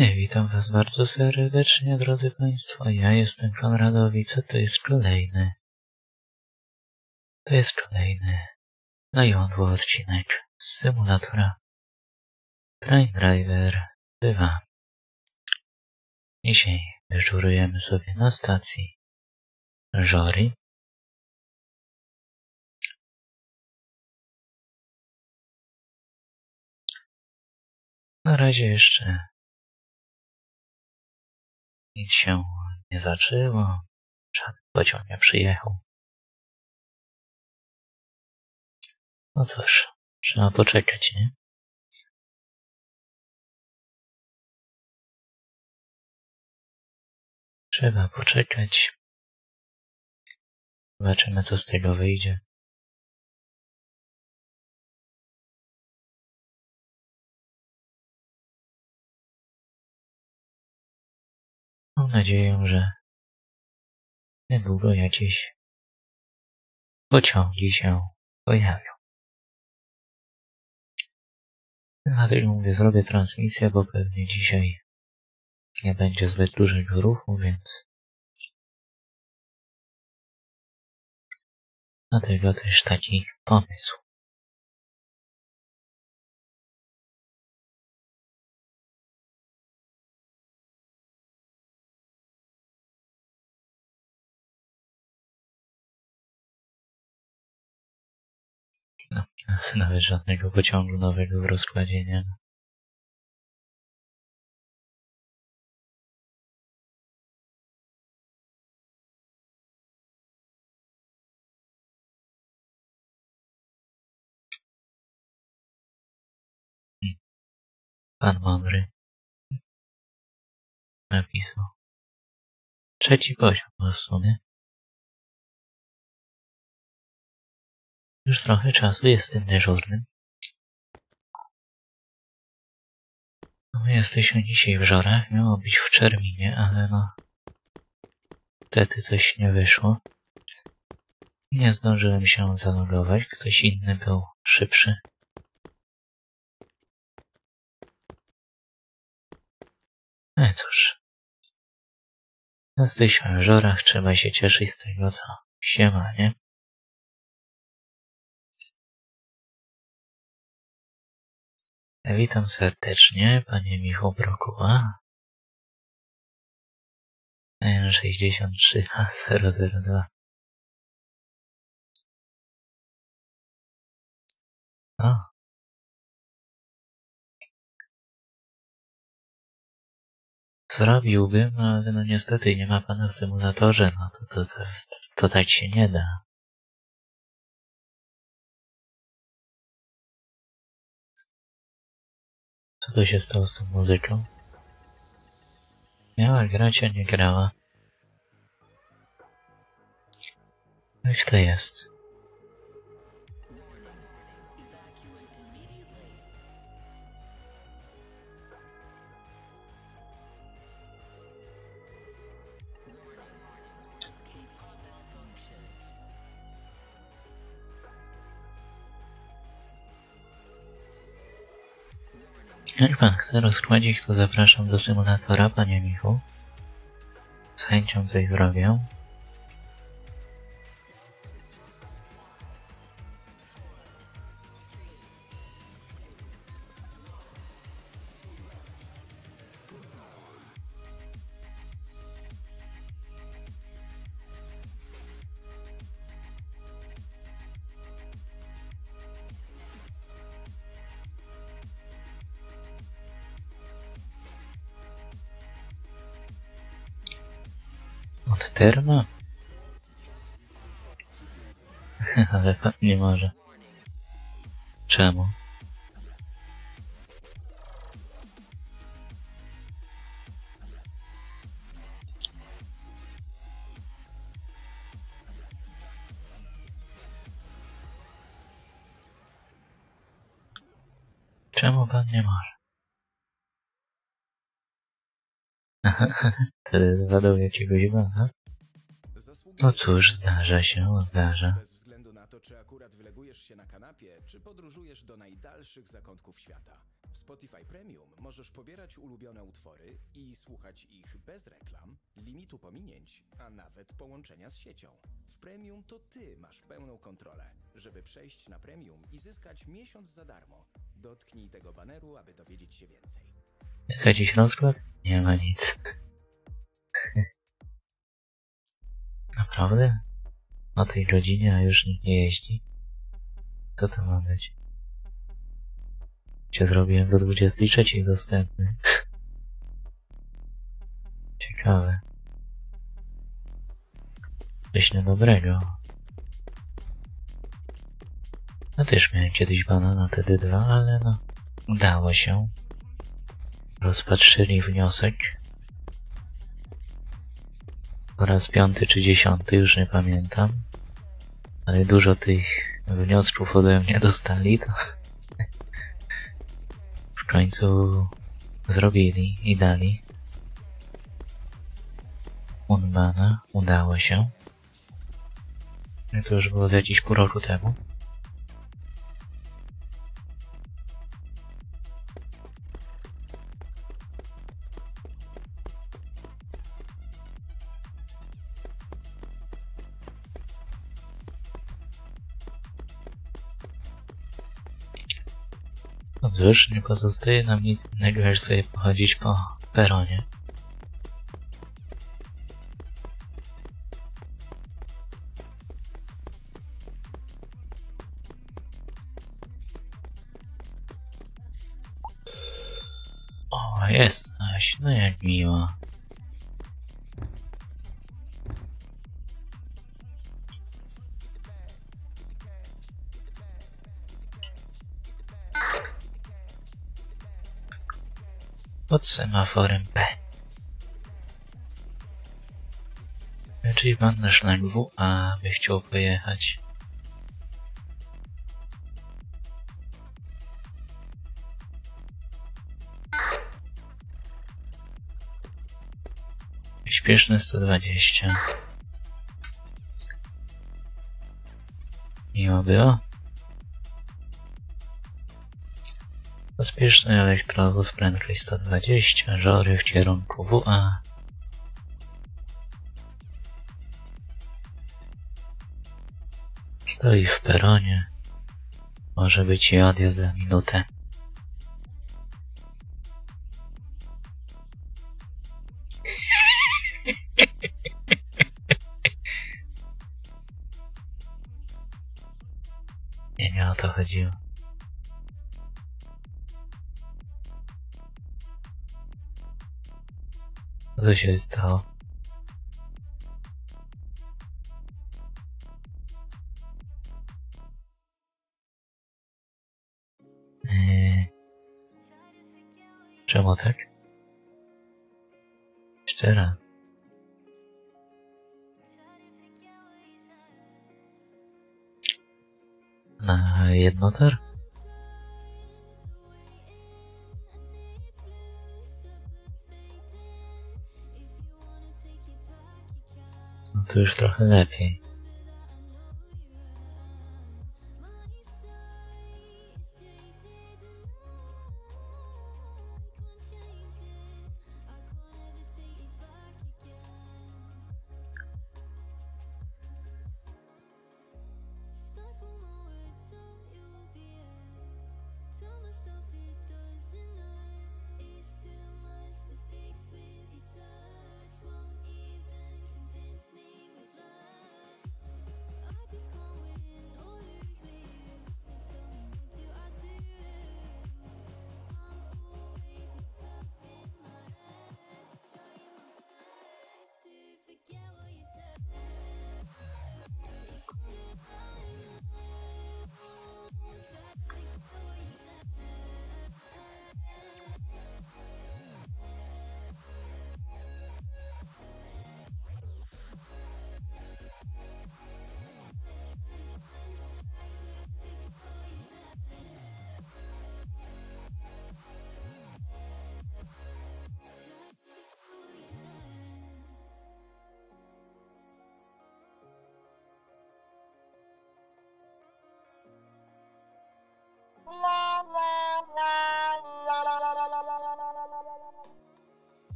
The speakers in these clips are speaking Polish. Witam Was bardzo serdecznie, drodzy Państwo. Ja jestem Konradowica, to jest kolejny najnowszy odcinek z symulatora Train Driver 2. Dzisiaj dyżurujemy sobie na stacji Żory. Na razie jeszcze nic się nie zaczęło, żaden pociąg nie przyjechał. No cóż, trzeba poczekać, nie? Trzeba poczekać. Zobaczymy, co z tego wyjdzie. Mam nadzieję, że niedługo jakieś pociągi się pojawią. Dlatego mówię, zrobię transmisję, bo pewnie dzisiaj nie będzie zbyt dużego ruchu, więc dlatego też taki pomysł. No, nawet żadnego pociągu nowego w rozkładzie nie ma. Pan mądry napisał. Trzeci poziom w sumie. Już trochę czasu jest tym dyżurnym. My jesteśmy dzisiaj w Żorach, miało być w Czerminie, ale no... Wtedy coś nie wyszło. Nie zdążyłem się zalogować, ktoś inny był szybszy. No i cóż... Jesteśmy w Żorach, trzeba się cieszyć z tego, co się ma, nie? Witam serdecznie, panie Michał Brokuła. N63A002. O. Zrobiłbym, ale no niestety nie ma pana w symulatorze, no to tak się nie da. Co to się stało z tą muzyką? Miała grać, a nie grała. Jak to jest? Jak pan chce rozkładzić, to zapraszam do symulatora, panie Michu. Z chęcią coś zrobię. Terma? Ale pan nie może. Czemu? Czemu pan nie może? Ty zadał jakiegoś bana? No cóż, zdarza się. Bez względu na to, czy akurat wylegujesz się na kanapie, czy podróżujesz do najdalszych zakątków świata. W Spotify Premium możesz pobierać ulubione utwory i słuchać ich bez reklam, limitu pominięć, a nawet połączenia z siecią. W Premium to Ty masz pełną kontrolę. Żeby przejść na Premium i zyskać miesiąc za darmo, dotknij tego baneru, aby dowiedzieć się więcej. Jest jakiś rozkład? Nie ma nic. Naprawdę? O tej godzinie, a już nikt nie jeździ? Co to ma być? Cię zrobiłem do 23 dostępny. Ciekawe. Myślę dobrego. No też miałem kiedyś bana na TD2, ale no... Udało się. Rozpatrzyli wniosek. Po raz 5. czy 10. już nie pamiętam. Ale dużo tych wniosków ode mnie dostali, to... w końcu... zrobili i dali. Unbana, udało się. To już było jakieś pół roku temu. No cóż, nie pozostaje nam nic innego, jak sobie pochodzić po peronie. O, jest coś, no jak miło. Pod semaforem P. Czyli pan na szlak WA by chciał pojechać. Śpieszny 120. Miło było. Pospieszny elektrowóz, prędkość 120, Żory w kierunku WA. Stoi w peronie. Może być i odjazd za minutę. Nie o to chodziło. Co się stało? Czemu tak? Jeszcze raz. Na jednotor? No to już trochę lepiej.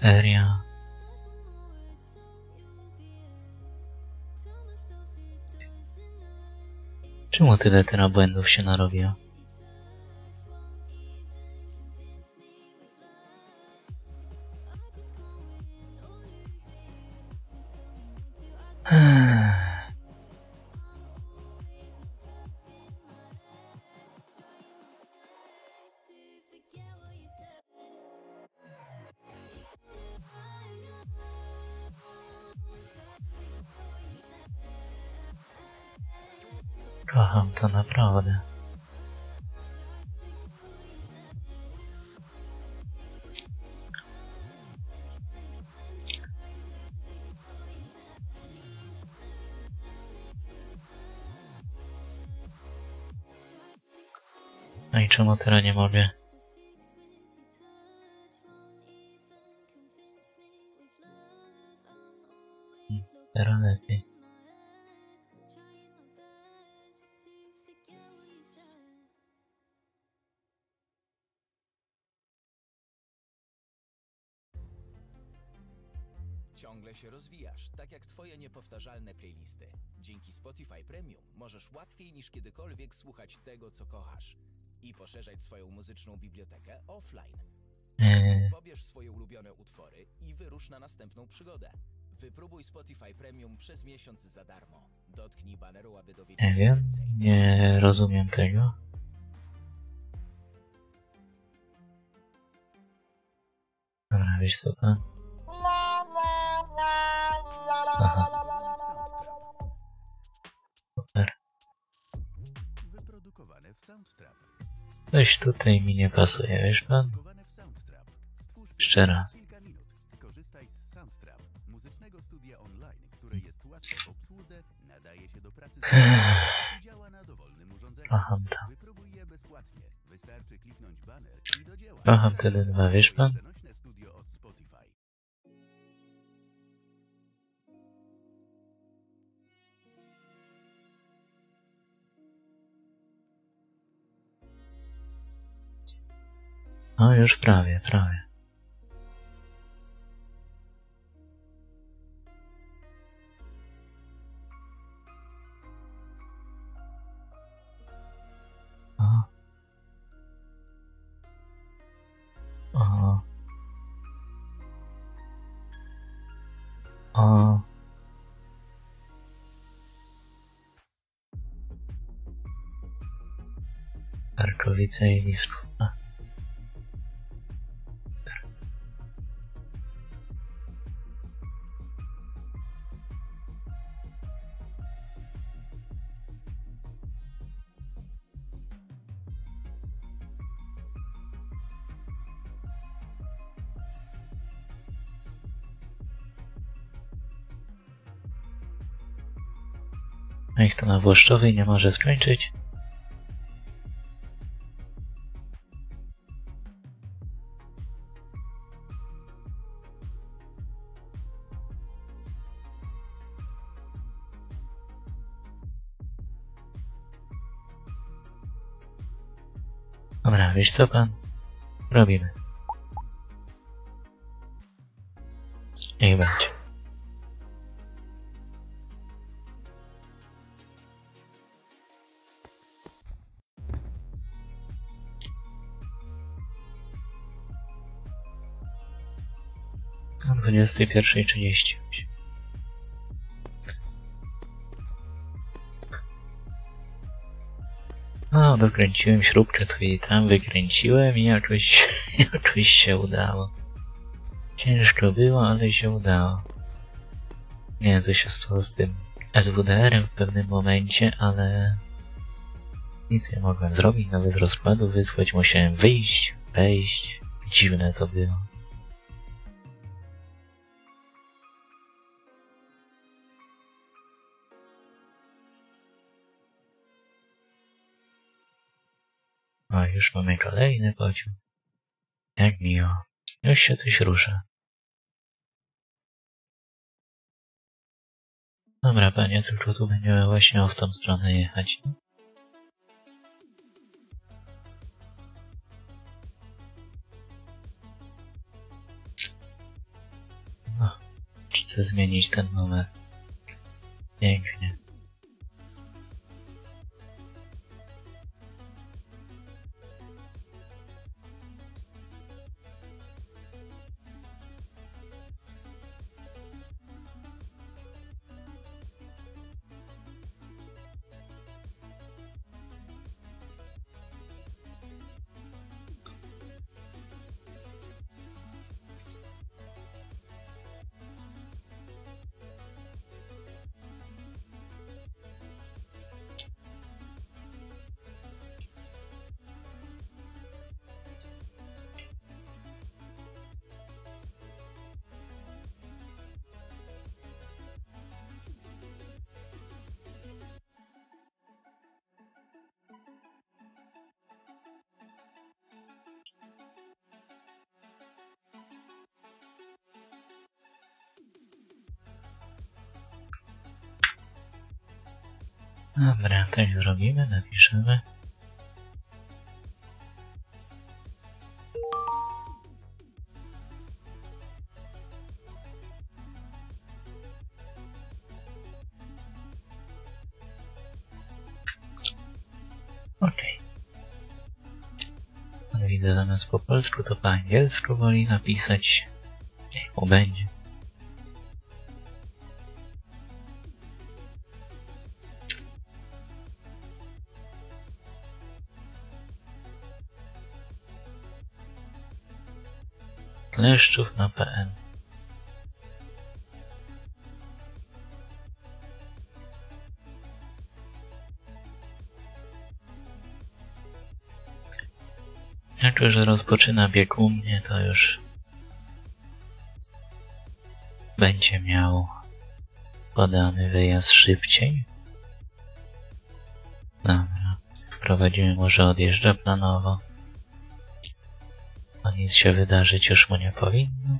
Feria. Czemu tyle teraz błędów się narobiło? Kocham to naprawdę. No i czemu teraz nie mogę? Teraz lepiej. Ciągle się rozwijasz, tak jak twoje niepowtarzalne playlisty. Dzięki Spotify Premium możesz łatwiej niż kiedykolwiek słuchać tego, co kochasz i poszerzać swoją muzyczną bibliotekę offline. Pobierz swoje ulubione utwory i wyrusz na następną przygodę. Wypróbuj Spotify Premium przez miesiąc za darmo. Dotknij baneru, aby dowiedzieć się więcej. Nie rozumiem tego. Dobra, wiesz co to? Aha. Super. Coś tutaj mi nie pasuje, wiesz pan? Jeszcze raz. Skorzystaj z Soundtrap, muzycznego studia online, które jest łatwe w obsłudze, nadaje się do pracy i działa na dowolnym urządzeniu. Wypróbuj je bezpłatnie. Wystarczy kliknąć baner i do dzieła. Kocham te dwa, wiesz pan? No już prawie, prawie. Tarkowice i Wisła. Niech to na Włoszczowej nie może skończyć. Dobra, wiesz co pan? Robimy. Niech będzie. O 21:30. No, dokręciłem śrubkę tu i tam, wykręciłem i jakoś się udało. Ciężko było, ale się udało. Nie wiem, co się stało z tym SWDR-em w pewnym momencie, ale nic nie mogłem zrobić, nawet rozkładu wysłać, musiałem wyjść, wejść. Dziwne to było. O, już mamy kolejny pociąg. Jak miło. Już się coś rusza. Dobra, panie, tylko tu będziemy właśnie w tą stronę jechać. chcę zmienić ten numer. Pięknie. Dobra, tak zrobimy, napiszemy. Okej. Okay. Widzę, zamiast po polsku to po angielsku woli napisać. Niech mu będzie. Kleszczów na PN. Jako że rozpoczyna bieg u mnie, to już będzie miał podany wyjazd szybciej. Dobra, wprowadzimy może odjeżdża planowo. Nic się wydarzyć już mu nie powinno.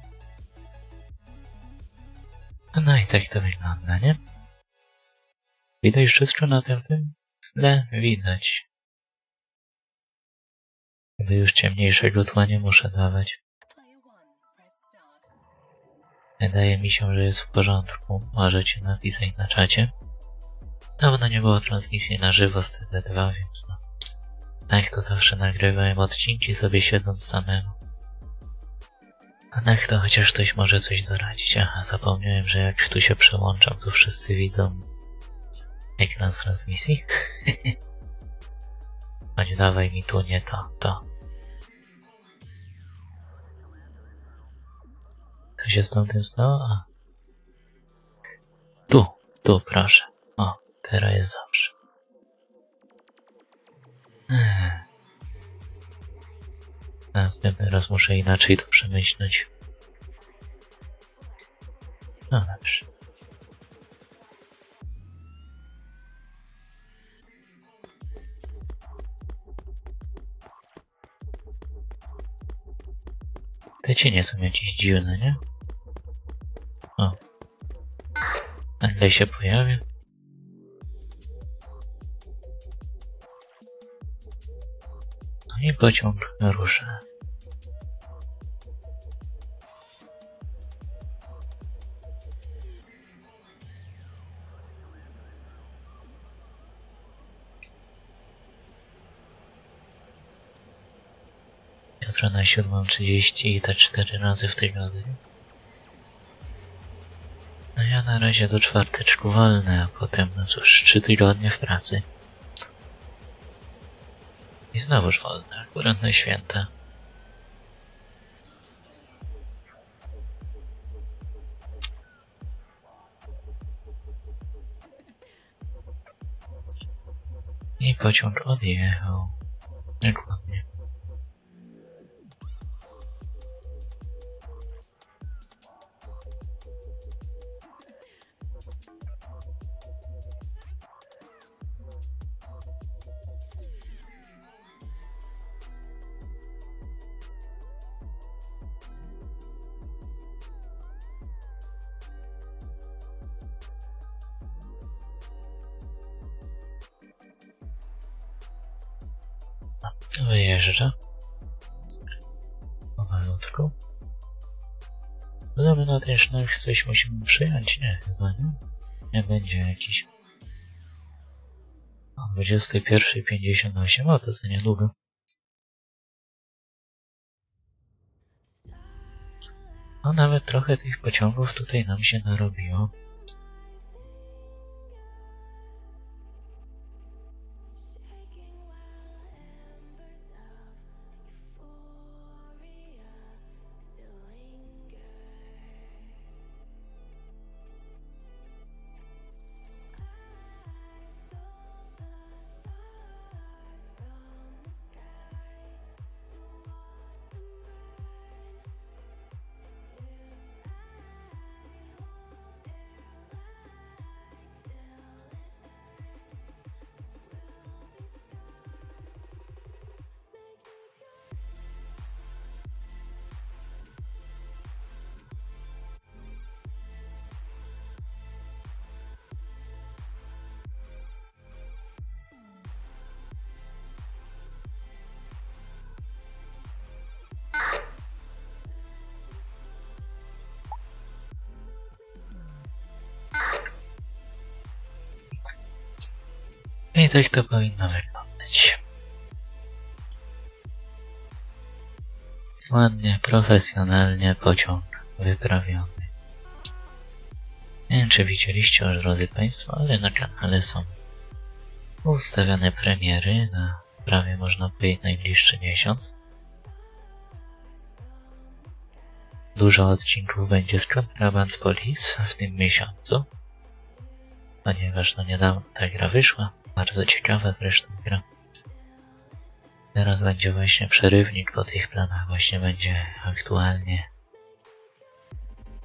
No i tak to wygląda, nie? Widać wszystko na tym tle? Widać. Gdy już ciemniejszego tła nie muszę dawać. Wydaje mi się, że jest w porządku. Możecie napisać na czacie. Dawno nie było transmisji na żywo z TD2, więc no. Tak to zawsze nagrywałem odcinki sobie siedząc samemu. Tak to chociaż ktoś może coś doradzić. Aha, zapomniałem, że jak tu się przełączam, to wszyscy widzą ekran z transmisji. Chodź, dawaj mi tu, nie to, to. Co się z tamtym stało? A. Tu proszę. O, teraz jest dobrze. Następny raz muszę inaczej to przemyśleć. No dobrze. Te cienie są jakieś dziwne, nie? O. Nagle się pojawia. I pociąg rusza. Jutro na 7:30 i te 4 razy w tygodniu. No ja na razie do czwarteczku wolne, a potem no cóż, 3 tygodnie w pracy. I znowuż wolne, akurat na święta. I pociąg odjechał. Dokładnie. Wyjeżdża. Pomalutku. Dodamy na ten sznur, coś musimy przyjąć, nie chyba, nie? Nie będzie jakiś... O, 21:58, o to za niedługo. No nawet trochę tych pociągów tutaj nam się narobiło. I tak to powinno wyglądać. Ładnie, profesjonalnie pociąg wyprawiony. Nie wiem, czy widzieliście już, drodzy Państwo, ale na kanale są ustawione premiery na prawie, można powiedzieć, najbliższy miesiąc. Dużo odcinków będzie z Contraband Police w tym miesiącu, ponieważ no niedawno ta gra wyszła. Bardzo ciekawa zresztą gra. Teraz będzie właśnie przerywnik, po tych planach właśnie będzie aktualnie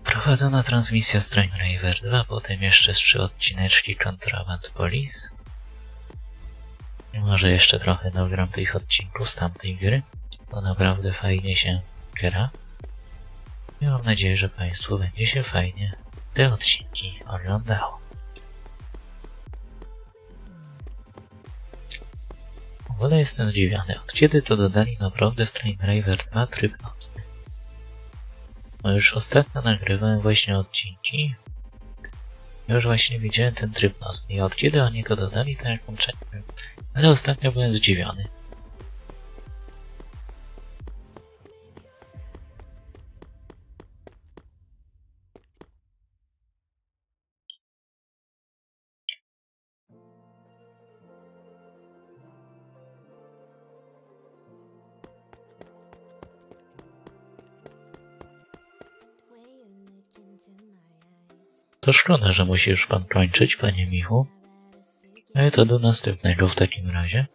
prowadzona transmisja z Train Driver 2, potem jeszcze z 3 odcineczki Contraband Police. I może jeszcze trochę dogram tych odcinków z tamtej gry, bo naprawdę fajnie się gra. I mam nadzieję, że Państwu będzie się fajnie te odcinki oglądało. W ogóle jestem zdziwiony, od kiedy to dodali naprawdę w Train Driver 2 tryb nocny. No już ostatnio nagrywałem właśnie odcinki, już właśnie widziałem ten tryb nocny i od kiedy oni to dodali, to jak czekałem, ale ostatnio byłem zdziwiony. To szkoda, że musi już Pan kończyć, Panie Michu. Ale to do następnego w takim razie.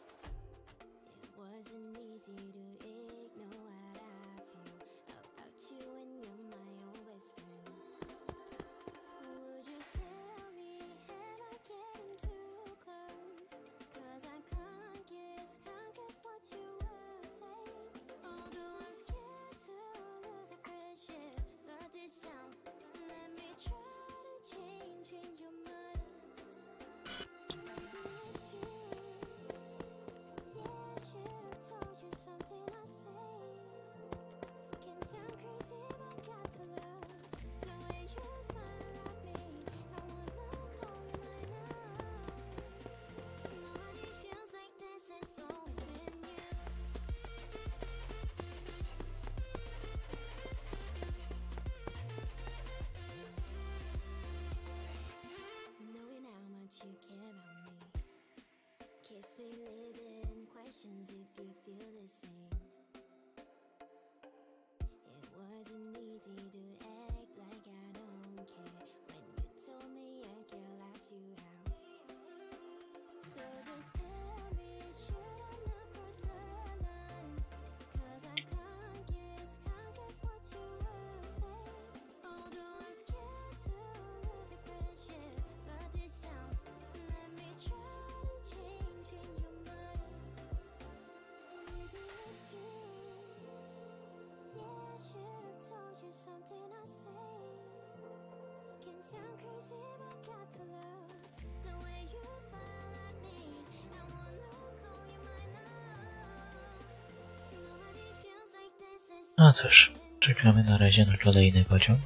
No cóż, czekamy na razie na kolejny pociąg.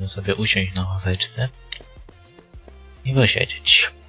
Możemy sobie usiąść na ławeczce i posiedzieć.